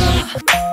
Love.